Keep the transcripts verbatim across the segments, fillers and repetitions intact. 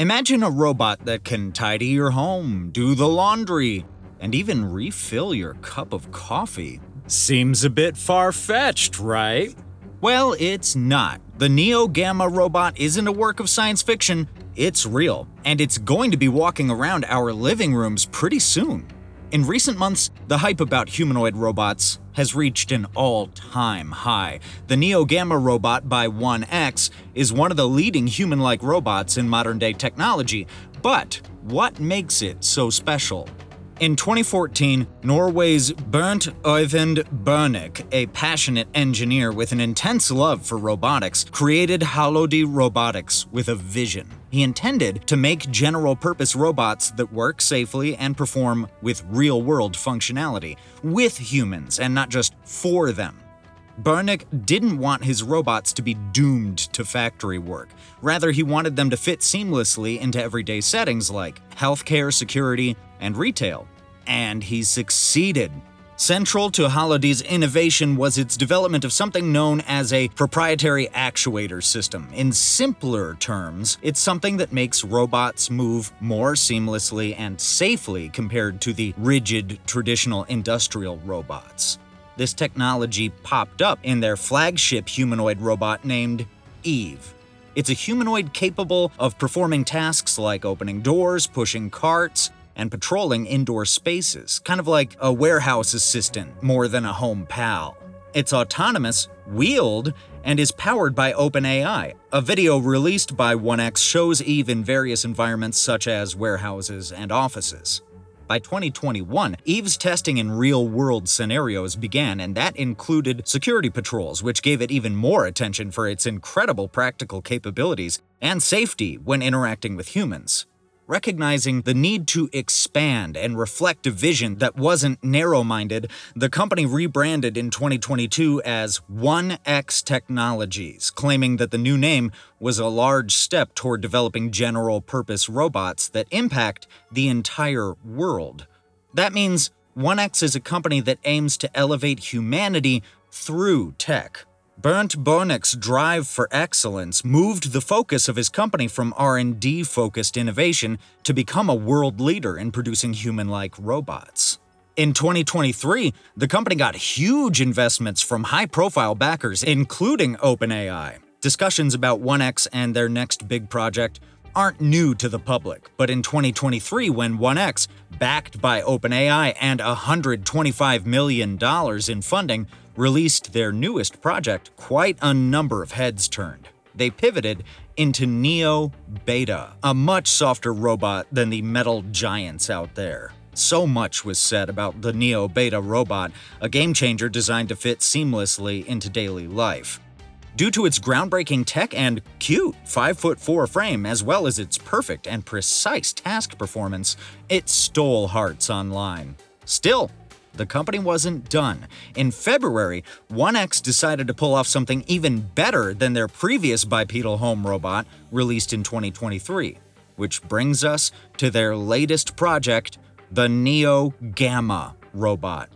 Imagine a robot that can tidy your home, do the laundry, and even refill your cup of coffee. Seems a bit far-fetched, right? Well, it's not. The Neo Gamma robot isn't a work of science fiction, it's real, and it's going to be walking around our living rooms pretty soon. In recent months, the hype about humanoid robots has reached an all-time high. The Neo Gamma robot by one X is one of the leading human-like robots in modern-day technology. But what makes it so special? In twenty fourteen, Norway's Bernt Øyvind Bernevik, a passionate engineer with an intense love for robotics, created Halodi Robotics with a vision. He intended to make general-purpose robots that work safely and perform with real-world functionality, with humans and not just for them. Bernevik didn't want his robots to be doomed to factory work. Rather, he wanted them to fit seamlessly into everyday settings like healthcare, security, and retail. And he succeeded. Central to Halodi's innovation was its development of something known as a proprietary actuator system. In simpler terms, it's something that makes robots move more seamlessly and safely compared to the rigid, traditional industrial robots. This technology popped up in their flagship humanoid robot named Eve. It's a humanoid capable of performing tasks like opening doors, pushing carts, and patrolling indoor spaces, kind of like a warehouse assistant more than a home pal. It's autonomous, wheeled, and is powered by OpenAI. A video released by one X shows Eve in various environments such as warehouses and offices. By twenty twenty-one, Eve's testing in real-world scenarios began, and that included security patrols, which gave it even more attention for its incredible practical capabilities and safety when interacting with humans. Recognizing the need to expand and reflect a vision that wasn't narrow-minded, the company rebranded in twenty twenty-two as one X Technologies, claiming that the new name was a large step toward developing general-purpose robots that impact the entire world. That means one X is a company that aims to elevate humanity through tech. Bernt Bernevik drive for excellence moved the focus of his company from R and D-focused innovation to become a world leader in producing human-like robots. In twenty twenty-three, the company got huge investments from high-profile backers, including OpenAI. Discussions about one X and their next big project aren't new to the public, but in twenty twenty-three, when one X, backed by OpenAI and one hundred twenty-five million dollars in funding, released their newest project, quite a number of heads turned. They pivoted into Neo Beta, a much softer robot than the metal giants out there. So much was said about the Neo Beta robot, a game-changer designed to fit seamlessly into daily life. Due to its groundbreaking tech and cute five foot four frame, as well as its perfect and precise task performance, it stole hearts online. Still, the company wasn't done. In February, one X decided to pull off something even better than their previous bipedal home robot released in twenty twenty-three, which brings us to their latest project, the Neo Gamma robot.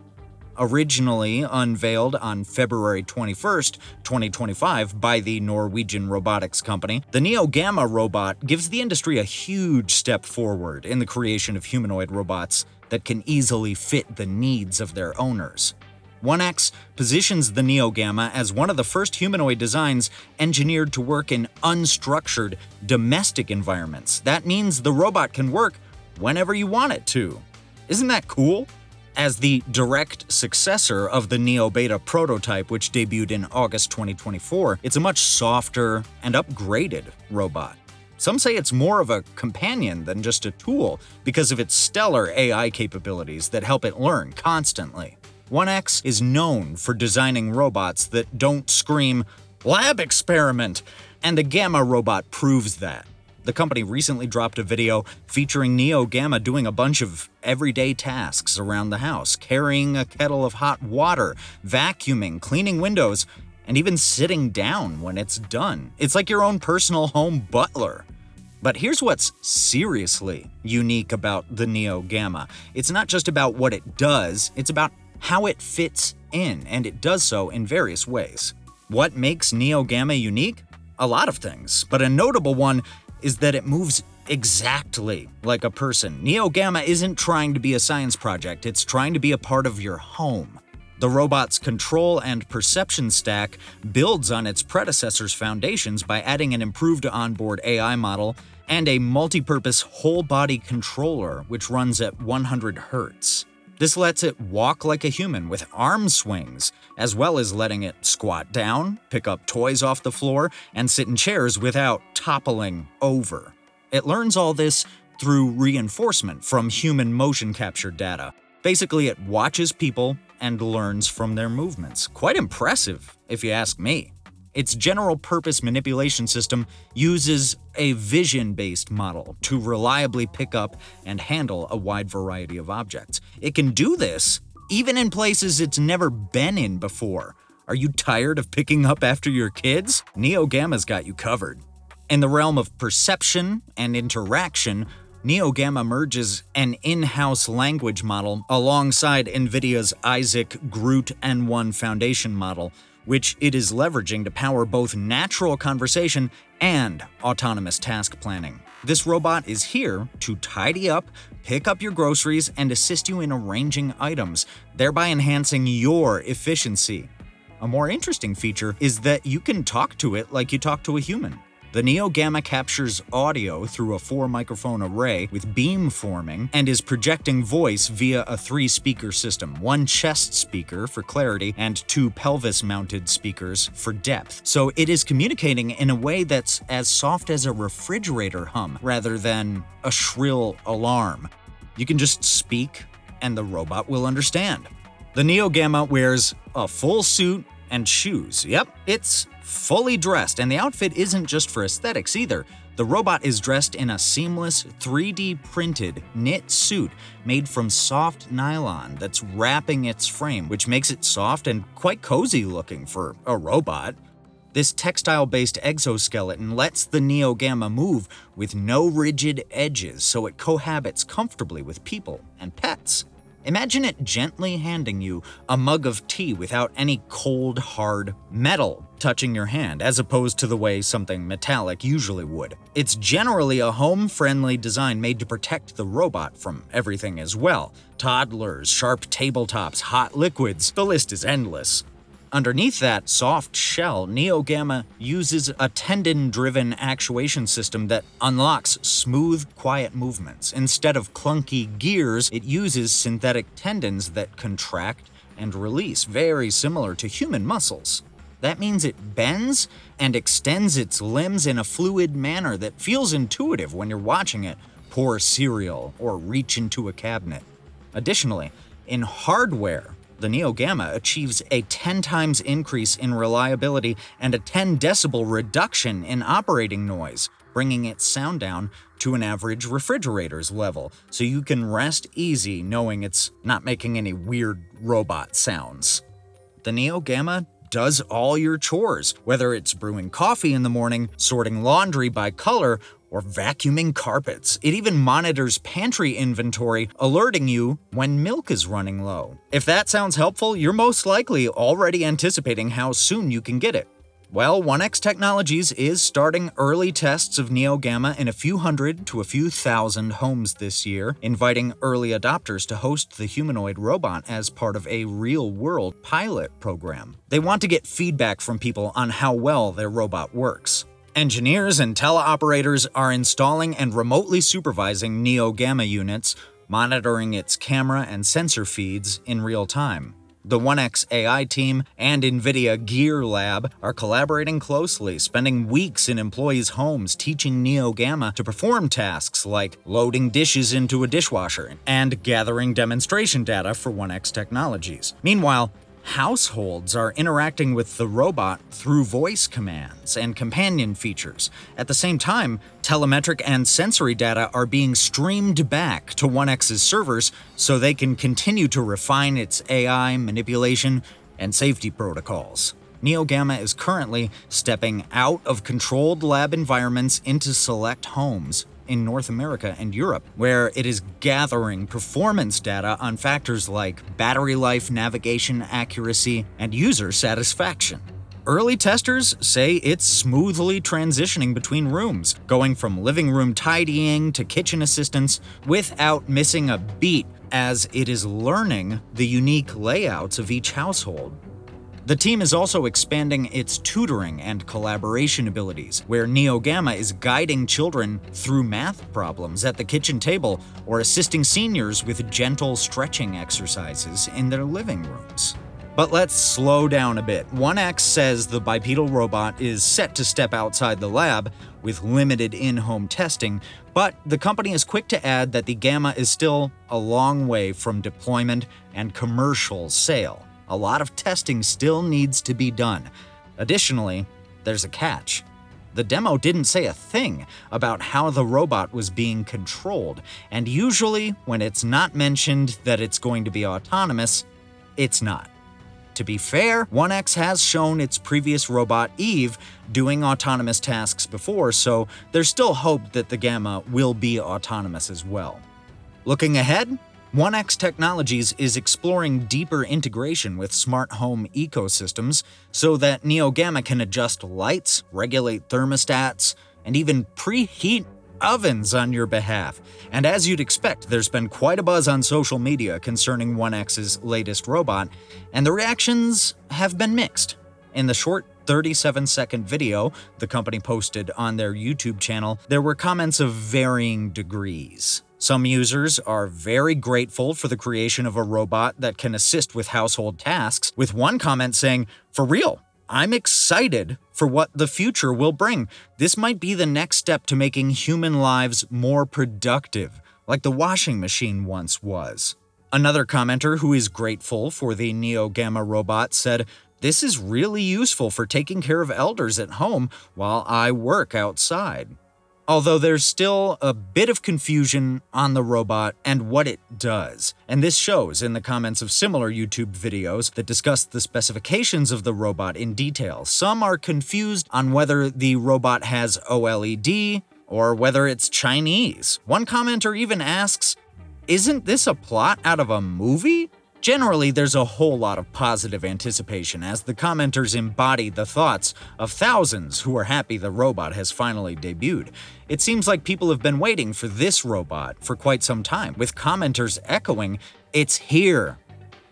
Originally unveiled on February twenty-first, twenty twenty-five by the Norwegian robotics company, the Neo Gamma robot gives the industry a huge step forward in the creation of humanoid robots that can easily fit the needs of their owners. one X positions the Neo Gamma as one of the first humanoid designs engineered to work in unstructured, domestic environments. That means the robot can work whenever you want it to. Isn't that cool? As the direct successor of the Neo Beta prototype, which debuted in August twenty twenty-four, it's a much softer and upgraded robot. Some say it's more of a companion than just a tool because of its stellar A I capabilities that help it learn constantly. one X is known for designing robots that don't scream, "Lab experiment!" and the Gamma robot proves that. The company recently dropped a video featuring Neo Gamma doing a bunch of everyday tasks around the house, carrying a kettle of hot water, vacuuming, cleaning windows, and even sitting down when it's done. It's like your own personal home butler. But here's what's seriously unique about the Neo Gamma. It's not just about what it does, it's about how it fits in, and it does so in various ways. What makes Neo Gamma unique? A lot of things, but a notable one is that it moves exactly like a person. Neo Gamma isn't trying to be a science project, it's trying to be a part of your home. The robot's control and perception stack builds on its predecessor's foundations by adding an improved onboard A I model and a multipurpose whole-body controller which runs at one hundred hertz. This lets it walk like a human with arm swings, as well as letting it squat down, pick up toys off the floor, and sit in chairs without toppling over. It learns all this through reinforcement from human motion capture data. Basically, it watches people and learns from their movements. Quite impressive, if you ask me. Its general-purpose manipulation system uses a vision-based model to reliably pick up and handle a wide variety of objects. It can do this even in places it's never been in before. Are you tired of picking up after your kids? Neo Gamma's got you covered. In the realm of perception and interaction, Neo Gamma merges an in-house language model alongside NVIDIA's Isaac Groot N one foundation model, which it is leveraging to power both natural conversation and autonomous task planning. This robot is here to tidy up, pick up your groceries, and assist you in arranging items, thereby enhancing your efficiency. A more interesting feature is that you can talk to it like you talk to a human. The Neo Gamma captures audio through a four-microphone array with beamforming and is projecting voice via a three-speaker system, one chest speaker for clarity and two pelvis-mounted speakers for depth. So it is communicating in a way that's as soft as a refrigerator hum rather than a shrill alarm. You can just speak and the robot will understand. The Neo Gamma wears a full suit and shoes. Yep, it's fully dressed, and the outfit isn't just for aesthetics either. The robot is dressed in a seamless three D printed knit suit made from soft nylon that's wrapping its frame, which makes it soft and quite cozy looking for a robot. This textile-based exoskeleton lets the Neo Gamma move with no rigid edges, so it cohabits comfortably with people and pets. Imagine it gently handing you a mug of tea without any cold, hard metal touching your hand, as opposed to the way something metallic usually would. It's generally a home-friendly design made to protect the robot from everything as well. Toddlers, sharp tabletops, hot liquids, the list is endless. Underneath that soft shell, Neo Gamma uses a tendon-driven actuation system that unlocks smooth, quiet movements. Instead of clunky gears, it uses synthetic tendons that contract and release, very similar to human muscles. That means it bends and extends its limbs in a fluid manner that feels intuitive when you're watching it pour cereal or reach into a cabinet. Additionally, in hardware, the Neo Gamma achieves a ten times increase in reliability and a ten decibel reduction in operating noise, bringing its sound down to an average refrigerator's level, so you can rest easy knowing it's not making any weird robot sounds. The Neo Gamma does all your chores, whether it's brewing coffee in the morning, sorting laundry by color, or vacuuming carpets. It even monitors pantry inventory, alerting you when milk is running low. If that sounds helpful, you're most likely already anticipating how soon you can get it. Well, one X Technologies is starting early tests of Neo Gamma in a few hundred to a few thousand homes this year, inviting early adopters to host the humanoid robot as part of a real-world pilot program. They want to get feedback from people on how well their robot works. Engineers and teleoperators are installing and remotely supervising Neo Gamma units, monitoring its camera and sensor feeds in real time. The one X A I team and NVIDIA Gear Lab are collaborating closely, spending weeks in employees' homes teaching Neo Gamma to perform tasks like loading dishes into a dishwasher and gathering demonstration data for one X Technologies. Meanwhile, households are interacting with the robot through voice commands and companion features. At the same time, telemetric and sensory data are being streamed back to one X's servers so they can continue to refine its A I, manipulation, and safety protocols. Neo Gamma is currently stepping out of controlled lab environments into select homes in North America and Europe, where it is gathering performance data on factors like battery life, navigation accuracy, and user satisfaction. Early testers say it's smoothly transitioning between rooms, going from living room tidying to kitchen assistance without missing a beat, as it is learning the unique layouts of each household. The team is also expanding its tutoring and collaboration abilities, where Neo Gamma is guiding children through math problems at the kitchen table or assisting seniors with gentle stretching exercises in their living rooms. But let's slow down a bit. one X says the bipedal robot is set to step outside the lab with limited in-home testing, but the company is quick to add that the Gamma is still a long way from deployment and commercial sale. A lot of testing still needs to be done. Additionally, there's a catch. The demo didn't say a thing about how the robot was being controlled, and usually when it's not mentioned that it's going to be autonomous, it's not. To be fair, one X has shown its previous robot, Eve, doing autonomous tasks before, so there's still hope that the Gamma will be autonomous as well. Looking ahead, one X Technologies is exploring deeper integration with smart home ecosystems so that Neo Gamma can adjust lights, regulate thermostats, and even preheat ovens on your behalf. And as you'd expect, there's been quite a buzz on social media concerning one X's latest robot, and the reactions have been mixed. In the short thirty-seven second video the company posted on their YouTube channel, there were comments of varying degrees. Some users are very grateful for the creation of a robot that can assist with household tasks, with one comment saying, "For real, I'm excited for what the future will bring. This might be the next step to making human lives more productive, like the washing machine once was." Another commenter who is grateful for the Neo Gamma robot said, "This is really useful for taking care of elders at home while I work outside." Although there's still a bit of confusion on the robot and what it does, and this shows in the comments of similar YouTube videos that discuss the specifications of the robot in detail. Some are confused on whether the robot has OLED or whether it's Chinese. One commenter even asks, "Isn't this a plot out of a movie?" Generally, there's a whole lot of positive anticipation as the commenters embody the thoughts of thousands who are happy the robot has finally debuted. It seems like people have been waiting for this robot for quite some time, with commenters echoing, "It's here."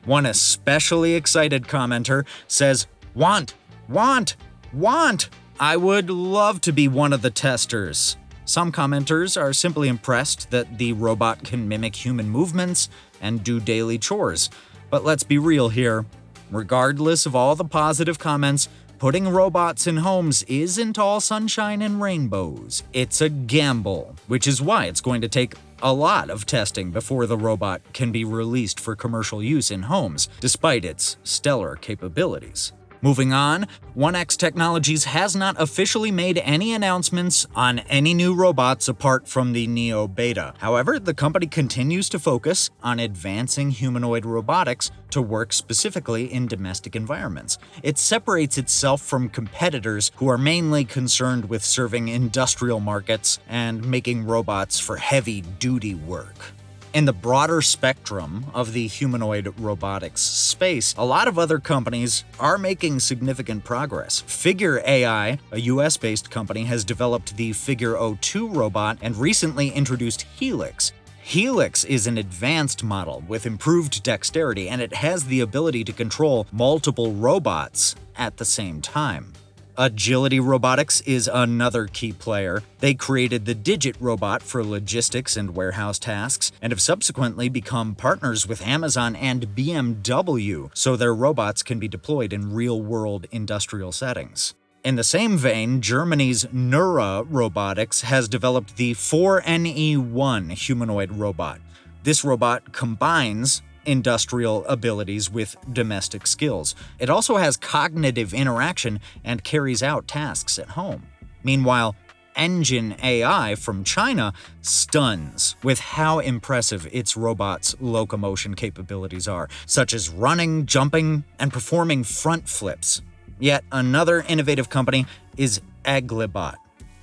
One especially excited commenter says, "Want, want, want! I would love to be one of the testers." Some commenters are simply impressed that the robot can mimic human movements and do daily chores. But let's be real here. Regardless of all the positive comments, putting robots in homes isn't all sunshine and rainbows. It's a gamble, which is why it's going to take a lot of testing before the robot can be released for commercial use in homes, despite its stellar capabilities. Moving on, one X Technologies has not officially made any announcements on any new robots apart from the Neo Beta. However, the company continues to focus on advancing humanoid robotics to work specifically in domestic environments. It separates itself from competitors who are mainly concerned with serving industrial markets and making robots for heavy-duty work. In the broader spectrum of the humanoid robotics space, a lot of other companies are making significant progress. Figure A I, a U S based company, has developed the Figure zero two robot and recently introduced Helix. Helix is an advanced model with improved dexterity, and it has the ability to control multiple robots at the same time. Agility Robotics is another key player. They created the Digit robot for logistics and warehouse tasks, and have subsequently become partners with Amazon and B M W, so their robots can be deployed in real-world industrial settings. In the same vein, Germany's Neura Robotics has developed the four N E one humanoid robot. This robot combines industrial abilities with domestic skills. It also has cognitive interaction and carries out tasks at home. Meanwhile, Engine A I from China stuns with how impressive its robot's locomotion capabilities are, such as running, jumping, and performing front flips. Yet another innovative company is Agilobot.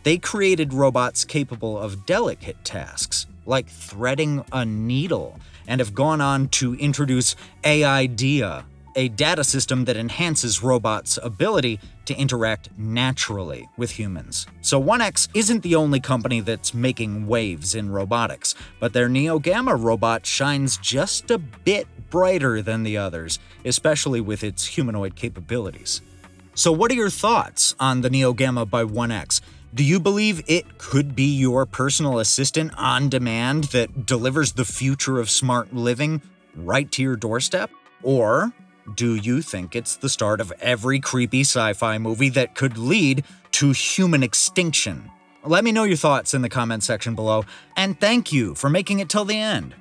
They created robots capable of delicate tasks, like threading a needle, and have gone on to introduce AIDA, a data system that enhances robots' ability to interact naturally with humans. So one X isn't the only company that's making waves in robotics, but their Neo Gamma robot shines just a bit brighter than the others, especially with its humanoid capabilities. So what are your thoughts on the Neo Gamma by one X? Do you believe it could be your personal assistant on demand that delivers the future of smart living right to your doorstep? Or do you think it's the start of every creepy sci-fi movie that could lead to human extinction? Let me know your thoughts in the comment section below, and thank you for making it till the end.